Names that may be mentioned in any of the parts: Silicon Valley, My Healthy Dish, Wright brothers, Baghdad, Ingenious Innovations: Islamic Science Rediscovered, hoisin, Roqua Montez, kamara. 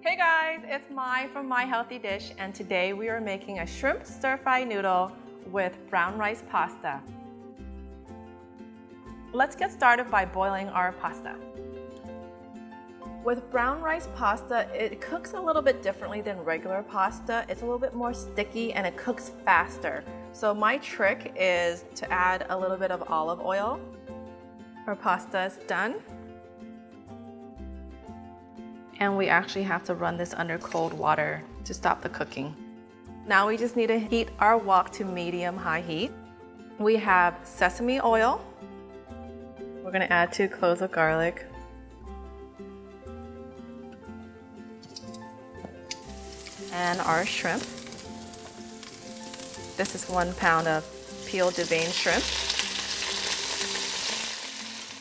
Hey guys, it's Mai from My Healthy Dish, and today we are making a shrimp stir-fry noodle with brown rice pasta. Let's get started by boiling our pasta. With brown rice pasta, it cooks a little bit differently than regular pasta. It's a little bit more sticky and it cooks faster. So my trick is to add a little bit of olive oil. Our pasta is done. And we actually have to run this under cold water to stop the cooking. Now we just need to heat our wok to medium-high heat. We have sesame oil. We're gonna add 2 cloves of garlic. And our shrimp. This is 1 pound of peeled deveined shrimp.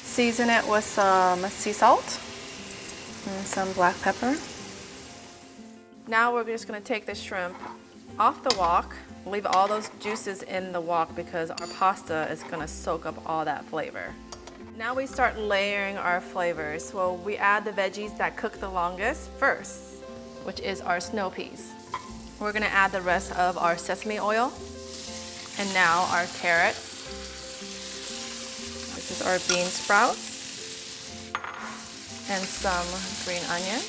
Season it with some sea salt and some black pepper. Now we're just gonna take the shrimp off the wok, leave all those juices in the wok because our pasta is gonna soak up all that flavor. Now we start layering our flavors. Well, we add the veggies that cook the longest first, which is our snow peas. We're gonna add the rest of our sesame oil and now our carrots. This is our bean sprouts and some green onion.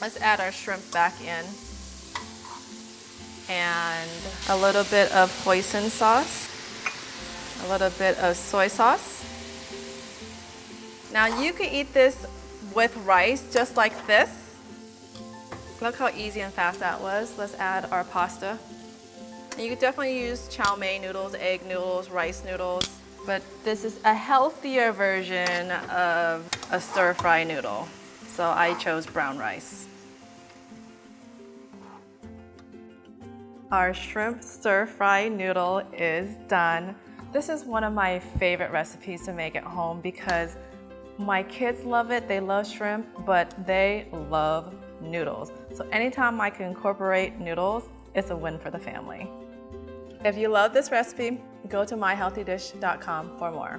Let's add our shrimp back in and a little bit of hoisin sauce, a little bit of soy sauce. Now you can eat this with rice just like this. Look how easy and fast that was. Let's add our pasta. And you could definitely use chow mein noodles, egg noodles, rice noodles, but this is a healthier version of a stir-fry noodle. So I chose brown rice. Our shrimp stir-fry noodle is done. This is one of my favorite recipes to make at home because my kids love it. They love shrimp, but they love noodles. So anytime I can incorporate noodles, it's a win for the family. If you love this recipe, go to myhealthydish.com for more.